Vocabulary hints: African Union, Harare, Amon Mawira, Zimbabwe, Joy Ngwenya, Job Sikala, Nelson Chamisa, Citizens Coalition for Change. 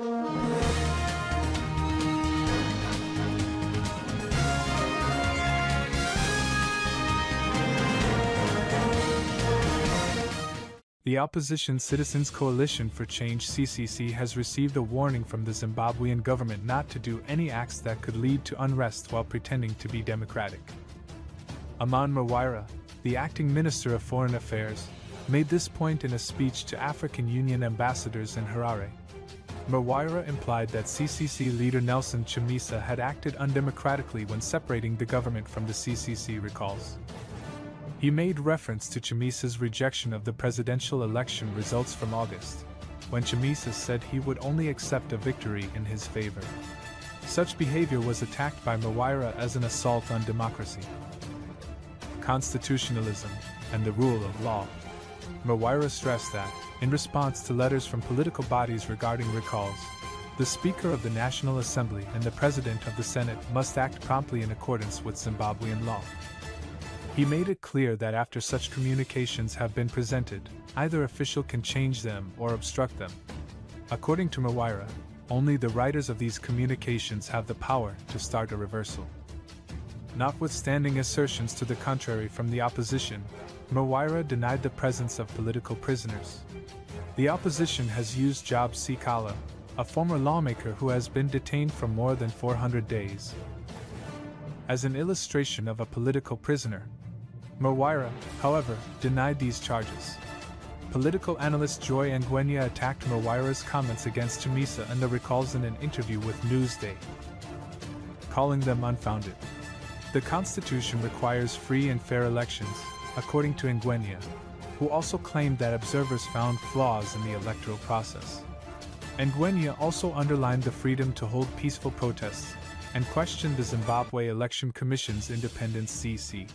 The opposition Citizens Coalition for Change (CCC) has received a warning from the Zimbabwean government not to do any acts that could lead to unrest while pretending to be democratic. Amon Mawira, the acting Minister of Foreign Affairs, made this point in a speech to African Union ambassadors in Harare. Mawira implied that CCC leader Nelson Chamisa had acted undemocratically when separating the government from the CCC recalls. He made reference to Chamisa's rejection of the presidential election results from August, when Chamisa said he would only accept a victory in his favor. Such behavior was attacked by Mawira as an assault on democracy, constitutionalism, and the rule of law. Mawira stressed that, in response to letters from political bodies regarding recalls, the Speaker of the National Assembly and the President of the Senate must act promptly in accordance with Zimbabwean law. He made it clear that after such communications have been presented, either official can change them or obstruct them. According to Mawira, only the writers of these communications have the power to start a reversal. Notwithstanding assertions to the contrary from the opposition, Mawira denied the presence of political prisoners. The opposition has used Job Sikala, a former lawmaker who has been detained for more than 400 days, as an illustration of a political prisoner. Mawira, however, denied these charges. Political analyst Joy Ngwenya attacked Mawira's comments against Chamisa and the recalls in an interview with Newsday, calling them unfounded. The Constitution requires free and fair elections, according to Ngwenya, who also claimed that observers found flaws in the electoral process. Ngwenya also underlined the freedom to hold peaceful protests and questioned the Zimbabwe Election Commission's independence (CC).